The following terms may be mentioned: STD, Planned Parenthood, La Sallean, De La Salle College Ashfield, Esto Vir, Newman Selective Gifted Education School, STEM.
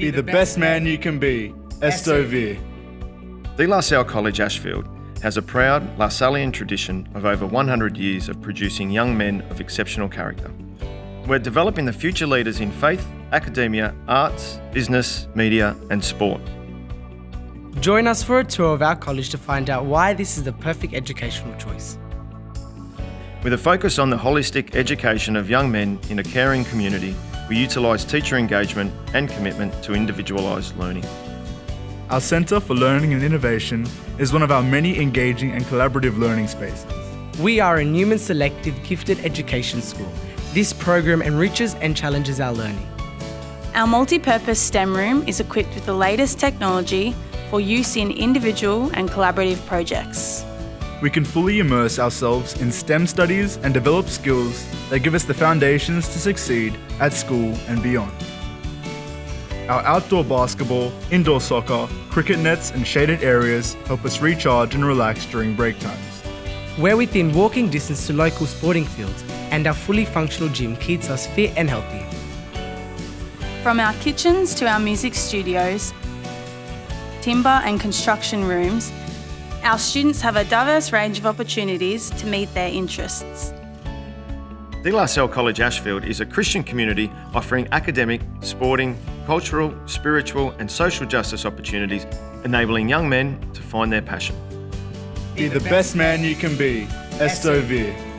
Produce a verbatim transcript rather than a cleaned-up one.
Be, be the, the best, best man you can be. Esto Vir. De La Salle College Ashfield has a proud La Sallean tradition of over one hundred years of producing young men of exceptional character. We're developing the future leaders in faith, academia, arts, business, media and sport. Join us for a tour of our college to find out why this is the perfect educational choice. With a focus on the holistic education of young men in a caring community, we utilise teacher engagement and commitment to individualised learning. Our Centre for Learning and Innovation is one of our many engaging and collaborative learning spaces. We are a Newman Selective Gifted Education School. This program enriches and challenges our learning. Our multi-purpose STEM room is equipped with the latest technology for use in individual and collaborative projects. We can fully immerse ourselves in STEM studies and develop skills that give us the foundations to succeed at school and beyond. Our outdoor basketball, indoor soccer, cricket nets and shaded areas help us recharge and relax during break times. We're within walking distance to local sporting fields, and our fully functional gym keeps us fit and healthy. From our kitchens to our music studios, timber and construction rooms, our students have a diverse range of opportunities to meet their interests. De La Salle College Ashfield is a Christian community offering academic, sporting, cultural, spiritual and social justice opportunities, enabling young men to find their passion. Be the best man you can be. Esto Vir.